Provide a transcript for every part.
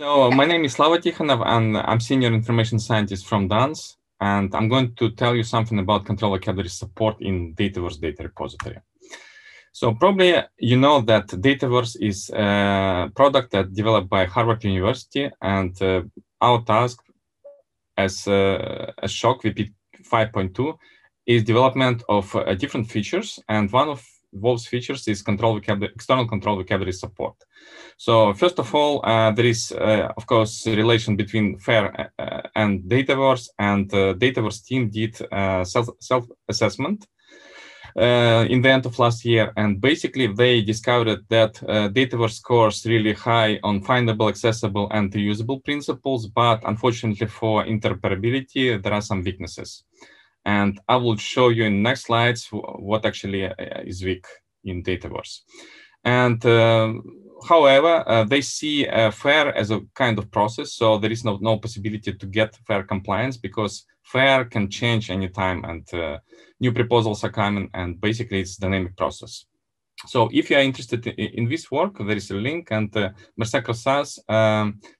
So my name is Slava Tykhonov, and I'm Senior Information Scientist from DANZ, and I'm going to tell you something about control vocabulary support in Dataverse data repository. So probably you know that Dataverse is a product that developed by Harvard University, and our task as a SHOC VP 5.2 is development of different features, and one of those features is external control vocabulary support. So first of all, there is, of course, a relation between FAIR and Dataverse, and Dataverse team did self-assessment in the end of last year. And basically, they discovered that Dataverse scores really high on findable, accessible, and reusable principles. But unfortunately, for interoperability, there are some weaknesses. And I will show you in next slides what actually is weak in Dataverse. And however, they see FAIR as a kind of process, so there is no possibility to get FAIR compliance because FAIR can change anytime, and new proposals are coming, and basically it's a dynamic process. So if you are interested in this work, there is a link, and Mersa Krasas,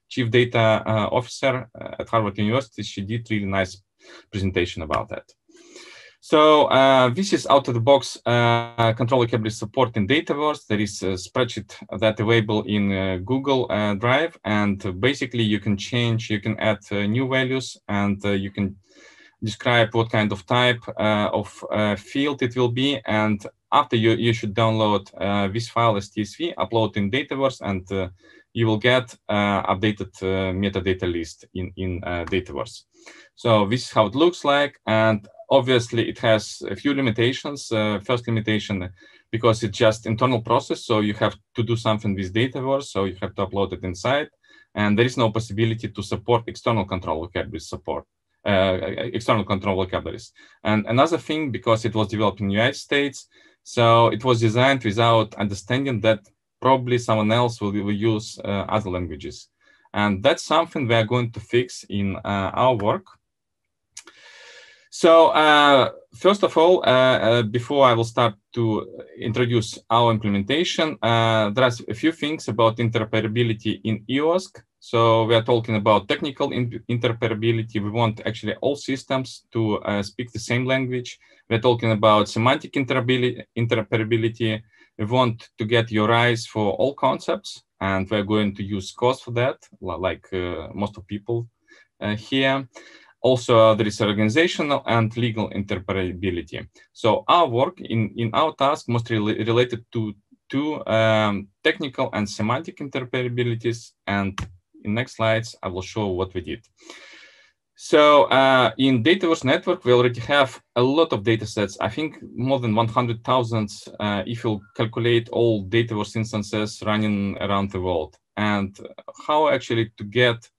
Chief Data Officer at Harvard University, she did really nice presentation about that. So this is out-of-the-box control vocabulary support in Dataverse. There is a spreadsheet that's available in Google Drive, and basically you can change, you can add new values, and you can describe what kind of type of field it will be. And after you should download this file as TSV, upload in Dataverse, and you will get updated metadata list in Dataverse. So this is how it looks like, and obviously it has a few limitations. First limitation, because it's just internal process, so you have to do something with Dataverse, so you have to upload it inside, and there is no possibility to support external control vocabulary support, external control vocabularies. And another thing, because it was developed in the United States, so it was designed without understanding that probably someone else will use other languages. And that's something we are going to fix in our work. So first of all, before I will start to introduce our implementation, there are a few things about interoperability in EOSC. So we are talking about technical interoperability. We want actually all systems to speak the same language. We're talking about semantic interoperability. We want to get URIs for all concepts, and we're going to use Skosmos for that, like most of people here. Also, there is organizational and legal interoperability. So our work in our task mostly related to two technical and semantic interoperabilities. And in next slides, I will show what we did. So in Dataverse network, we already have a lot of data sets. I think more than 100,000 if you calculate all Dataverse instances running around the world. And how actually to get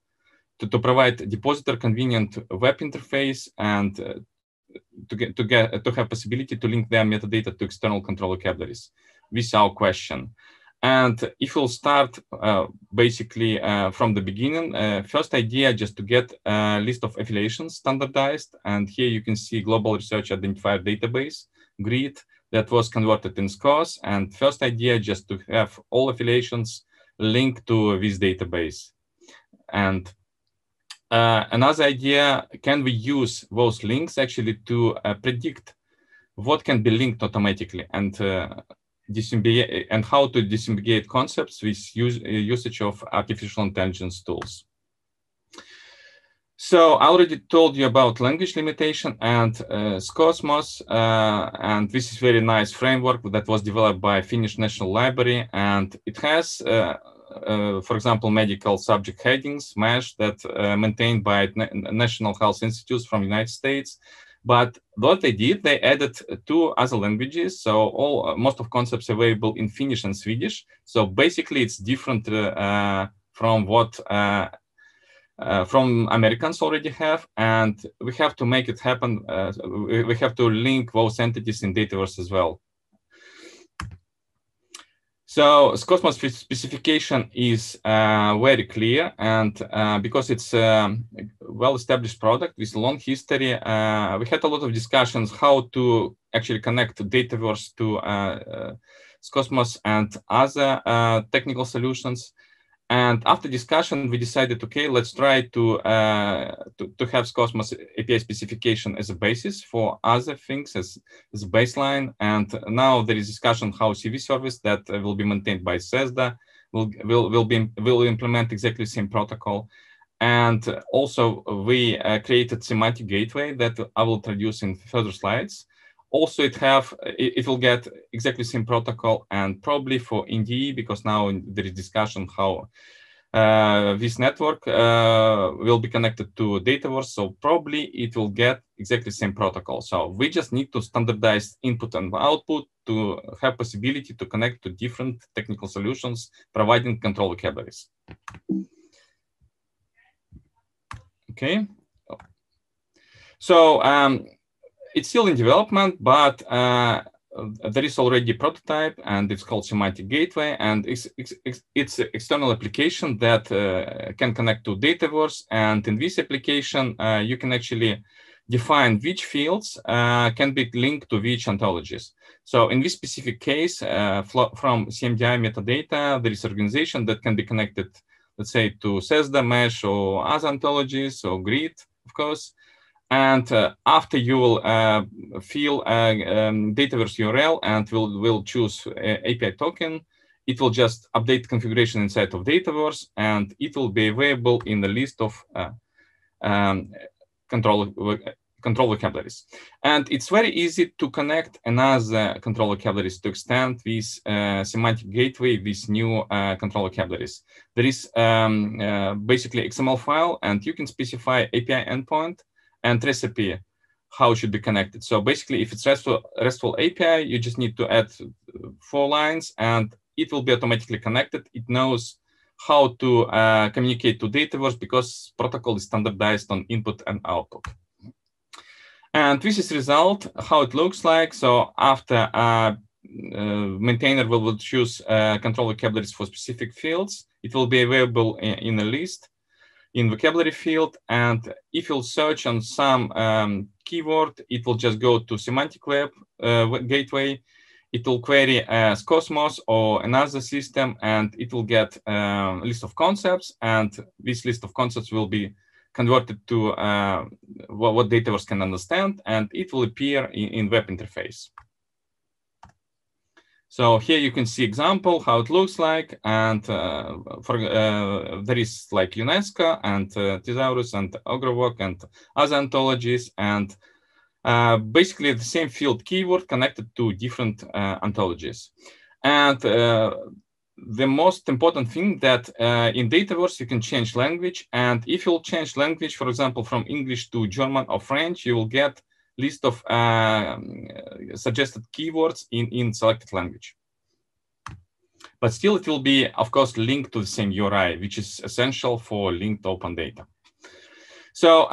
to provide a depositor convenient web interface, and to have possibility to link their metadata to external control vocabularies. This is our question. And if we'll start basically from the beginning, first idea just to get a list of affiliations standardized. And here you can see Global Research Identifier Database, grid, that was converted in Skosmos. And first idea just to have all affiliations linked to this database. And another idea, can we use those links actually to predict what can be linked automatically, and how to disambiguate concepts with usage of artificial intelligence tools. So I already told you about language limitation and Skosmos, and this is very nice framework that was developed by Finnish National Library, and it has, for example, medical subject headings, mesh, that maintained by National Health Institutes from the United States. But what they did, they added two other languages, so most of concepts available in Finnish and Swedish. So basically, it's different from what from Americans already have, and we have to make it happen. We have to link those entities in Dataverse as well. So Skosmos specification is very clear, and because it's a well-established product with long history, we had a lot of discussions how to actually connect Dataverse to Skosmos and other technical solutions. And after discussion, we decided, okay, let's try to have Skosmos API specification as a basis for other things as a baseline. And now there is discussion how CV service that will be maintained by CESDA will implement exactly the same protocol. And also we created Semantic Gateway that I will introduce in further slides. Also, it will get exactly the same protocol and probably for NDE, because now there is discussion how this network will be connected to Dataverse. So probably it will get exactly the same protocol. So we just need to standardize input and output to have possibility to connect to different technical solutions, providing control vocabularies. Okay. So, it's still in development, but there is already a prototype, and it's called Semantic Gateway, and it's an external application that can connect to Dataverse. And in this application, you can actually define which fields can be linked to which ontologies. So in this specific case, from CMDI metadata, there is organization that can be connected, let's say, to CESDA, mesh, or other ontologies, or grid, of course. And after you will fill Dataverse URL and will choose API token, it will just update configuration inside of Dataverse, and it will be available in the list of control vocabularies. And it's very easy to connect another control vocabularies to extend this Semantic Gateway, these new control vocabularies. There is basically XML file, and you can specify API endpoint and recipe, how it should be connected. So basically, if it's RESTful API, you just need to add 4 lines, and it will be automatically connected. It knows how to communicate to Dataverse because protocol is standardized on input and output. And this is result, how it looks like. So after maintainer will choose control vocabularies for specific fields, it will be available in a list in vocabulary field, and if you'll search on some keyword, it will just go to Semantic Web Gateway. It will query Skosmos or another system, and it will get a list of concepts, and this list of concepts will be converted to what Dataverse can understand, and it will appear in web interface. So here you can see example how it looks like, and there is like UNESCO and TESAURUS and OgreWalk and other ontologies, and basically the same field keyword connected to different ontologies. And the most important thing that in Dataverse you can change language, and if you'll change language, for example, from English to German or French, you will get list of suggested keywords in selected language. But still, it will be, of course, linked to the same URI, which is essential for linked open data. So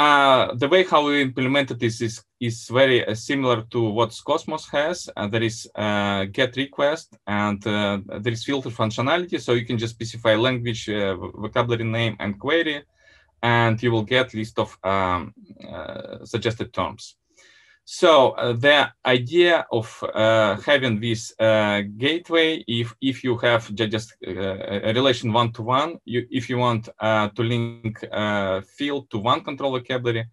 the way how we implemented this is very similar to what Skosmos has. There is get request, and there is filter functionality. So you can just specify language, vocabulary name, and query, and you will get list of suggested terms. So the idea of having this gateway, if you have just a relation one-to-one, if you want to link field to one control vocabulary,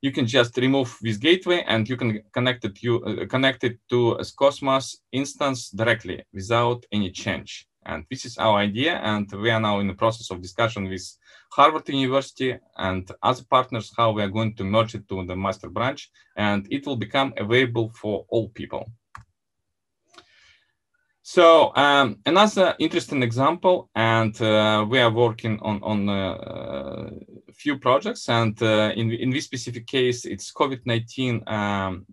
you can just remove this gateway, and you can connect it, to a Skosmos instance directly without any change. And this is our idea, and we are now in the process of discussion with Harvard University and other partners how we are going to merge it to the master branch, and it will become available for all people. So another interesting example, and we are working on a few projects, and in this specific case, it's COVID-19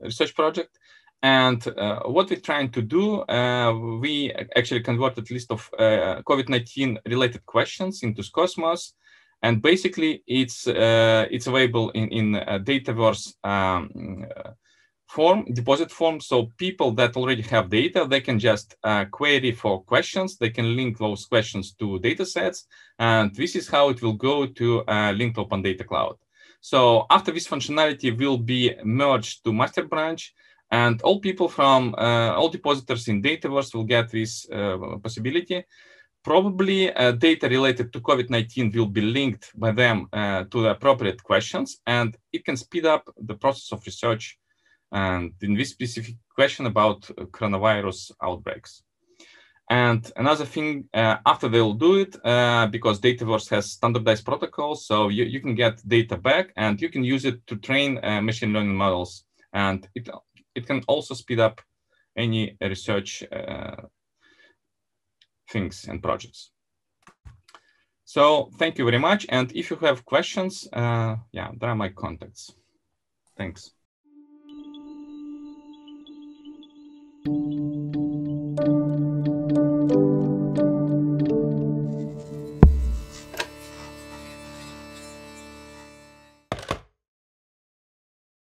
research project. And what we're trying to do, we actually converted list of COVID-19 related questions into Skosmos, and basically it's available in a Dataverse form, deposit form. So people that already have data, they can just query for questions. They can link those questions to datasets, and this is how it will go to linked open data cloud. So after this functionality will be merged to master branch, and all people from all depositors in Dataverse will get this possibility Probably data related to COVID-19 will be linked by them to the appropriate questions, and it can speed up the process of research and in this specific question about coronavirus outbreaks. And another thing, after they'll do it, because Dataverse has standardized protocols, so you can get data back and you can use it to train machine learning models. And it can also speed up any research things and projects. So thank you very much. And if you have questions, yeah, there are my contacts. Thanks.